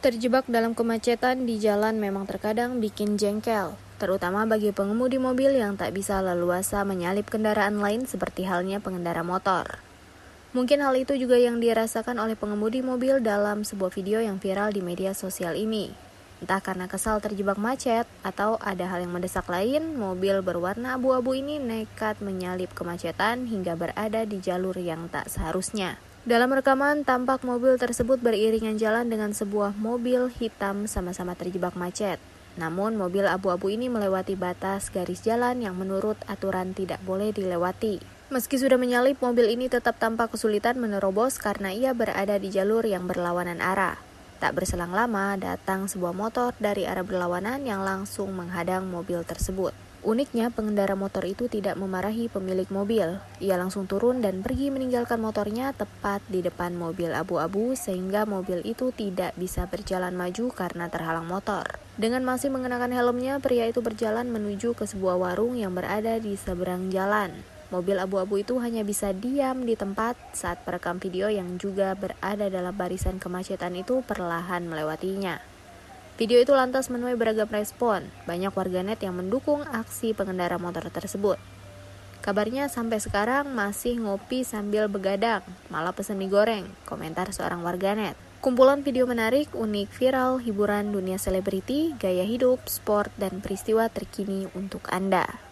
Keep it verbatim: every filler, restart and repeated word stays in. Terjebak dalam kemacetan di jalan memang terkadang bikin jengkel, terutama bagi pengemudi mobil yang tak bisa leluasa menyalip kendaraan lain seperti halnya pengendara motor. Mungkin hal itu juga yang dirasakan oleh pengemudi mobil dalam sebuah video yang viral di media sosial ini. Entah karena kesal terjebak macet atau ada hal yang mendesak lain, mobil berwarna abu-abu ini nekat menyalip kemacetan hingga berada di jalur yang tak seharusnya. Dalam rekaman, tampak mobil tersebut beriringan jalan dengan sebuah mobil hitam sama-sama terjebak macet. Namun, mobil abu-abu ini melewati batas garis jalan yang menurut aturan tidak boleh dilewati. Meski sudah menyalip, mobil ini tetap tampak kesulitan menerobos karena ia berada di jalur yang berlawanan arah. Tak berselang lama, datang sebuah motor dari arah berlawanan yang langsung menghadang mobil tersebut. Uniknya, pengendara motor itu tidak memarahi pemilik mobil. Ia langsung turun dan pergi meninggalkan motornya tepat di depan mobil abu-abu sehingga mobil itu tidak bisa berjalan maju karena terhalang motor. Dengan masih mengenakan helmnya, pria itu berjalan menuju ke sebuah warung yang berada di seberang jalan. Mobil abu-abu itu hanya bisa diam di tempat saat perekam video yang juga berada dalam barisan kemacetan itu perlahan melewatinya. Video itu lantas menuai beragam respon, banyak warganet yang mendukung aksi pengendara motor tersebut. Kabarnya sampai sekarang masih ngopi sambil begadang, malah pesen mie goreng, komentar seorang warganet. Kumpulan video menarik, unik, viral, hiburan dunia selebriti, gaya hidup, sport, dan peristiwa terkini untuk Anda.